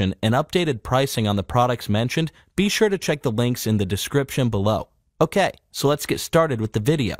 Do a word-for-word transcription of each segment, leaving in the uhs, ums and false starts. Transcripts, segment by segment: and updated pricing on the products mentioned, be sure to check the links in the description below. Okay, so let's get started with the video.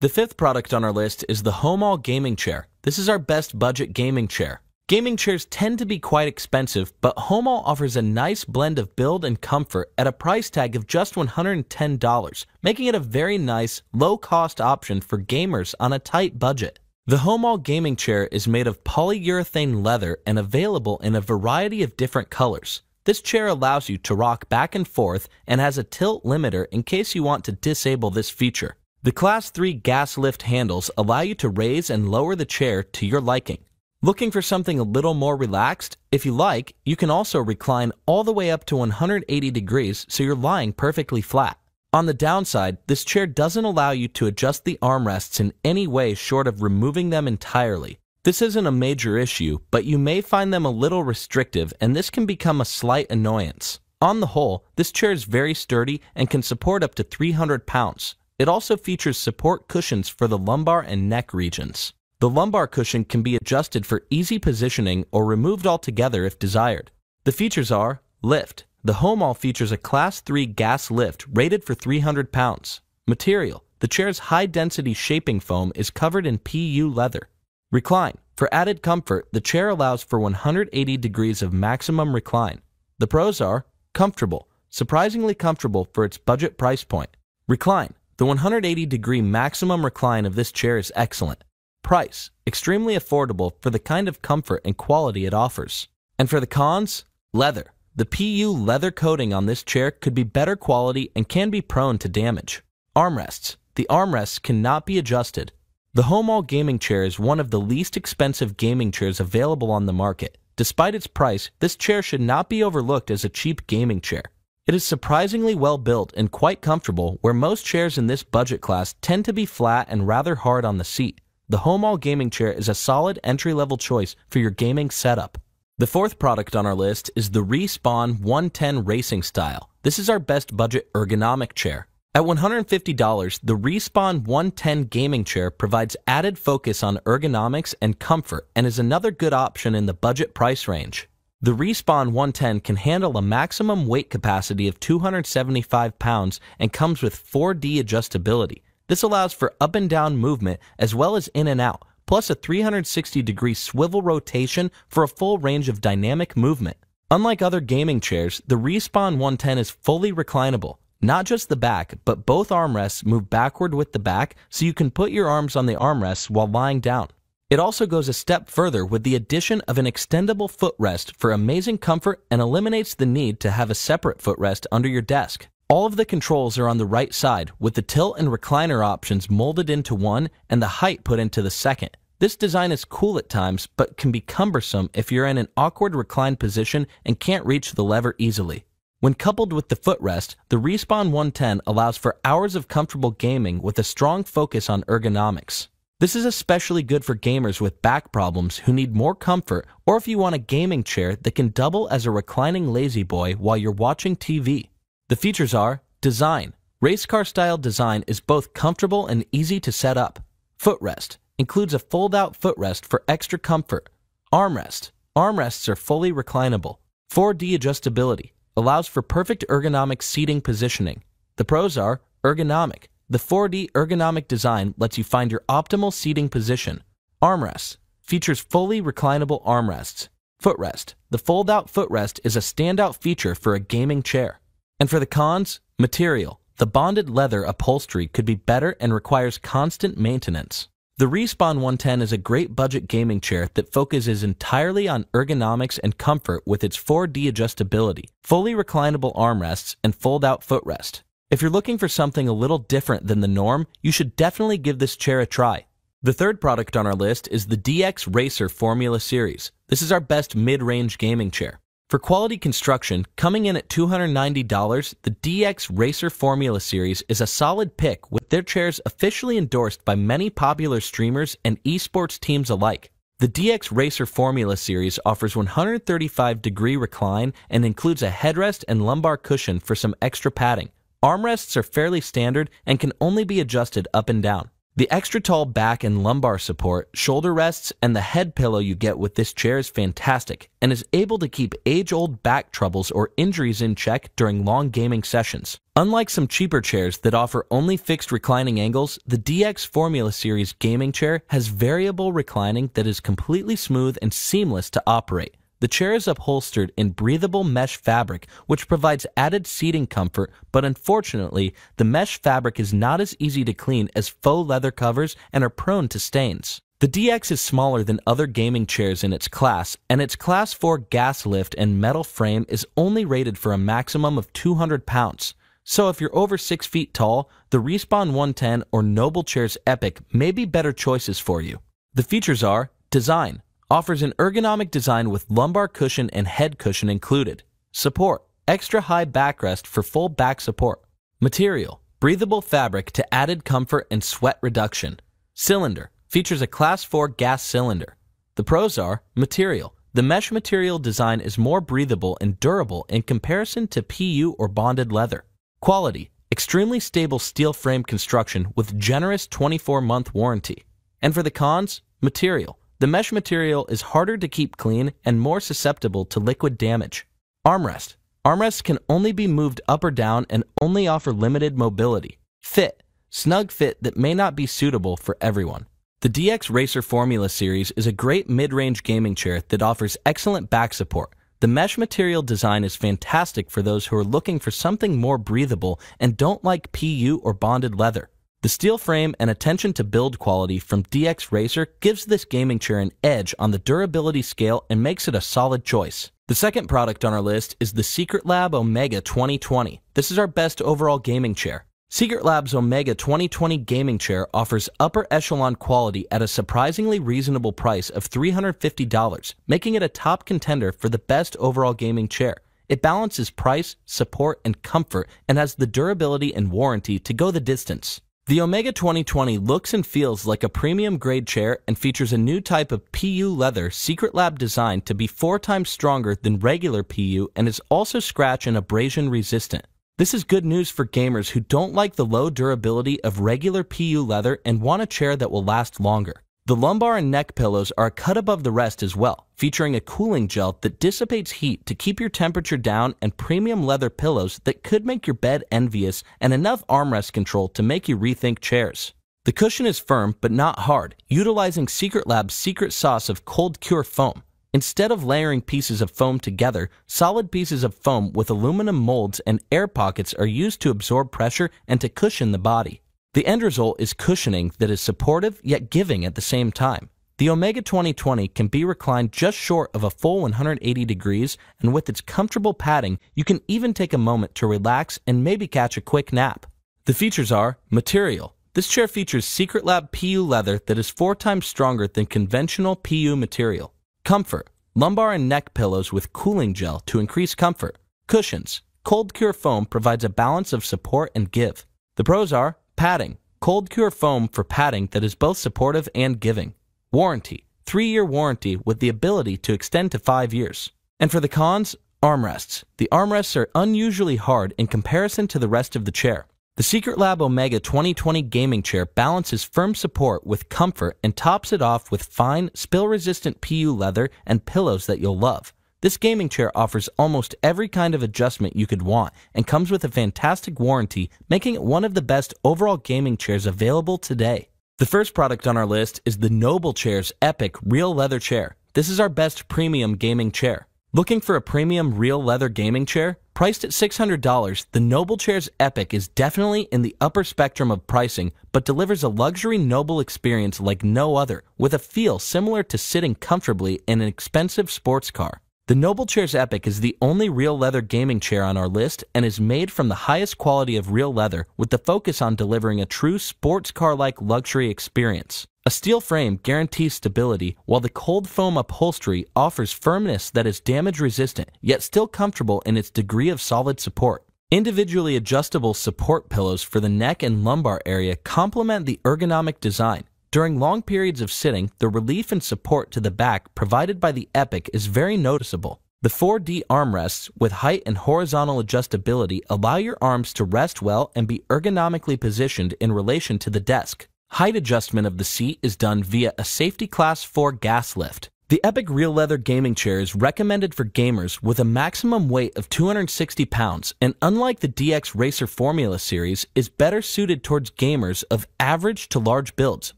The fifth product on our list is the Homall gaming chair. This is our best budget gaming chair. Gaming chairs tend to be quite expensive, but Homall offers a nice blend of build and comfort at a price tag of just one hundred ten dollars, making it a very nice, low-cost option for gamers on a tight budget. The Homall gaming chair is made of polyurethane leather and available in a variety of different colors. This chair allows you to rock back and forth and has a tilt limiter in case you want to disable this feature. The Class three gas lift handles allow you to raise and lower the chair to your liking. Looking for something a little more relaxed? If you like, you can also recline all the way up to one hundred eighty degrees so you're lying perfectly flat. On the downside, this chair doesn't allow you to adjust the armrests in any way short of removing them entirely. This isn't a major issue, but you may find them a little restrictive and this can become a slight annoyance. On the whole, this chair is very sturdy and can support up to three hundred pounds. It also features support cushions for the lumbar and neck regions. The lumbar cushion can be adjusted for easy positioning or removed altogether if desired. The features are lift. The Homall features a Class three gas lift rated for three hundred pounds. Material. The chair's high-density shaping foam is covered in P U leather. Recline. For added comfort, the chair allows for one hundred eighty degrees of maximum recline. The pros are comfortable. Surprisingly comfortable for its budget price point. Recline. The one hundred eighty degree maximum recline of this chair is excellent. Price, extremely affordable for the kind of comfort and quality it offers. And for the cons, leather. The P U leather coating on this chair could be better quality and can be prone to damage. Armrests, the armrests cannot be adjusted. The Homall gaming chair is one of the least expensive gaming chairs available on the market. Despite its price, this chair should not be overlooked as a cheap gaming chair. It is surprisingly well built and quite comfortable, where most chairs in this budget class tend to be flat and rather hard on the seat. The Homall gaming chair is a solid entry-level choice for your gaming setup. The fourth product on our list is the Respawn one ten Racing Style. This is our best budget ergonomic chair. At one hundred fifty dollars, the Respawn one ten gaming chair provides added focus on ergonomics and comfort and is another good option in the budget price range. The Respawn one ten can handle a maximum weight capacity of two hundred seventy-five pounds and comes with four D adjustability. This allows for up and down movement as well as in and out, plus a three hundred sixty degree swivel rotation for a full range of dynamic movement. Unlike other gaming chairs, the Respawn one ten is fully reclinable. Not just the back, but both armrests move backward with the back, so you can put your arms on the armrests while lying down. It also goes a step further with the addition of an extendable footrest for amazing comfort and eliminates the need to have a separate footrest under your desk. All of the controls are on the right side, with the tilt and recliner options molded into one and the height put into the second. This design is cool at times, but can be cumbersome if you're in an awkward reclined position and can't reach the lever easily. When coupled with the footrest, the Respawn one ten allows for hours of comfortable gaming with a strong focus on ergonomics. This is especially good for gamers with back problems who need more comfort, or if you want a gaming chair that can double as a reclining lazy boy while you're watching T V. The features are design. Race car style design is both comfortable and easy to set up. Footrest includes a fold-out footrest for extra comfort. Armrest. Armrests are fully reclinable. four D adjustability allows for perfect ergonomic seating positioning. The pros are ergonomic. The four D ergonomic design lets you find your optimal seating position. Armrests. Features fully reclinable armrests. Footrest. The fold-out footrest is a standout feature for a gaming chair. And for the cons, material. The bonded leather upholstery could be better and requires constant maintenance. The Respawn one ten is a great budget gaming chair that focuses entirely on ergonomics and comfort with its four D adjustability, fully reclinable armrests, and fold-out footrest. If you're looking for something a little different than the norm, you should definitely give this chair a try. The third product on our list is the D X Racer Formula Series. This is our best mid-range gaming chair. For quality construction, coming in at two hundred ninety dollars, the D X Racer Formula Series is a solid pick, with their chairs officially endorsed by many popular streamers and esports teams alike. The D X Racer Formula Series offers one hundred thirty-five degree recline and includes a headrest and lumbar cushion for some extra padding. Armrests are fairly standard and can only be adjusted up and down. The extra tall back and lumbar support, shoulder rests, and the head pillow you get with this chair is fantastic and is able to keep age-old back troubles or injuries in check during long gaming sessions. Unlike some cheaper chairs that offer only fixed reclining angles, the D X Formula Series gaming chair has variable reclining that is completely smooth and seamless to operate. The chair is upholstered in breathable mesh fabric, which provides added seating comfort, but unfortunately, the mesh fabric is not as easy to clean as faux leather covers and are prone to stains. The D X is smaller than other gaming chairs in its class, and its Class four gas lift and metal frame is only rated for a maximum of two hundred pounds. So if you're over six feet tall, the Respawn one ten or Noblechairs Epic may be better choices for you. The features are design. Offers an ergonomic design with lumbar cushion and head cushion included. Support. Extra high backrest for full back support. Material. Breathable fabric to added comfort and sweat reduction. Cylinder. Features a Class four gas cylinder. The pros are material. The mesh material design is more breathable and durable in comparison to P U or bonded leather. Quality. Extremely stable steel frame construction with generous twenty-four month warranty. And for the cons, material. The mesh material is harder to keep clean and more susceptible to liquid damage. Armrest. Armrests can only be moved up or down and only offer limited mobility. Fit. Snug fit that may not be suitable for everyone. The D X Racer Formula Series is a great mid-range gaming chair that offers excellent back support. The mesh material design is fantastic for those who are looking for something more breathable and don't like P U or bonded leather. The steel frame and attention to build quality from D X Racer gives this gaming chair an edge on the durability scale and makes it a solid choice. The second product on our list is the Secretlab Omega twenty twenty. This is our best overall gaming chair. Secretlab's Omega twenty twenty gaming chair offers upper echelon quality at a surprisingly reasonable price of three hundred fifty dollars, making it a top contender for the best overall gaming chair. It balances price, support, and comfort and has the durability and warranty to go the distance. The Omega twenty twenty looks and feels like a premium grade chair and features a new type of P U leather Secretlab designed to be four times stronger than regular P U and is also scratch and abrasion resistant. This is good news for gamers who don't like the low durability of regular P U leather and want a chair that will last longer. The lumbar and neck pillows are a cut above the rest as well, featuring a cooling gel that dissipates heat to keep your temperature down and premium leather pillows that could make your bed envious and enough armrest control to make you rethink chairs. The cushion is firm but not hard, utilizing Secretlab's secret sauce of cold cure foam. Instead of layering pieces of foam together, solid pieces of foam with aluminum molds and air pockets are used to absorb pressure and to cushion the body. The end result is cushioning that is supportive yet giving at the same time. The Omega twenty twenty can be reclined just short of a full one hundred eighty degrees, and with its comfortable padding, you can even take a moment to relax and maybe catch a quick nap. The features are material. This chair features Secretlab P U leather that is four times stronger than conventional P U material. Comfort. Lumbar and neck pillows with cooling gel to increase comfort. Cushions. Cold cure foam provides a balance of support and give. The pros are padding. Cold cure foam for padding that is both supportive and giving. Warranty. three year warranty with the ability to extend to five years. And for the cons, armrests. The armrests are unusually hard in comparison to the rest of the chair. The Secretlab Omega twenty twenty gaming chair balances firm support with comfort and tops it off with fine, spill-resistant P U leather and pillows that you'll love. This gaming chair offers almost every kind of adjustment you could want and comes with a fantastic warranty, making it one of the best overall gaming chairs available today. The first product on our list is the Noblechairs Epic Real Leather Chair. This is our best premium gaming chair. Looking for a premium real leather gaming chair? Priced at six hundred dollars, the Noblechairs Epic is definitely in the upper spectrum of pricing, but delivers a luxury noble experience like no other, with a feel similar to sitting comfortably in an expensive sports car. The Noblechairs Epic is the only real leather gaming chair on our list and is made from the highest quality of real leather with the focus on delivering a true sports car-like luxury experience. A steel frame guarantees stability while the cold foam upholstery offers firmness that is damage-resistant yet still comfortable in its degree of solid support. Individually adjustable support pillows for the neck and lumbar area complement the ergonomic design. During long periods of sitting, the relief and support to the back provided by the Epic is very noticeable. The four D armrests with height and horizontal adjustability allow your arms to rest well and be ergonomically positioned in relation to the desk. Height adjustment of the seat is done via a safety class four gas lift. The Epic Real Leather gaming chair is recommended for gamers with a maximum weight of two hundred sixty pounds, and unlike the D X Racer Formula series, is better suited towards gamers of average to large builds,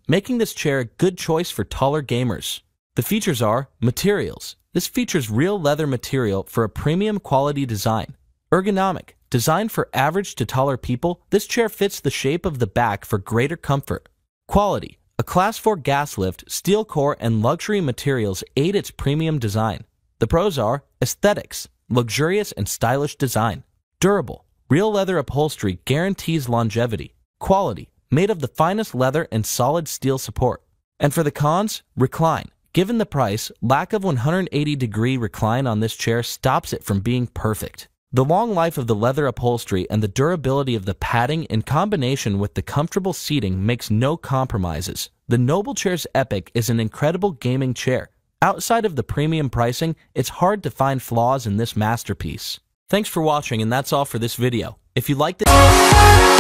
making this chair a good choice for taller gamers. The features are materials. This features real leather material for a premium quality design. Ergonomic. Designed for average to taller people, this chair fits the shape of the back for greater comfort. Quality. A class four gas lift, steel core, and luxury materials aid its premium design. The pros are aesthetics, luxurious and stylish design. Durable, real leather upholstery guarantees longevity. Quality, made of the finest leather and solid steel support. And for the cons, recline. Given the price, lack of one hundred eighty degree recline on this chair stops it from being perfect. The long life of the leather upholstery and the durability of the padding in combination with the comfortable seating makes no compromises. The Noblechairs Epic is an incredible gaming chair. Outside of the premium pricing, it's hard to find flaws in this masterpiece. Thanks for watching, and that's all for this video. If you liked it...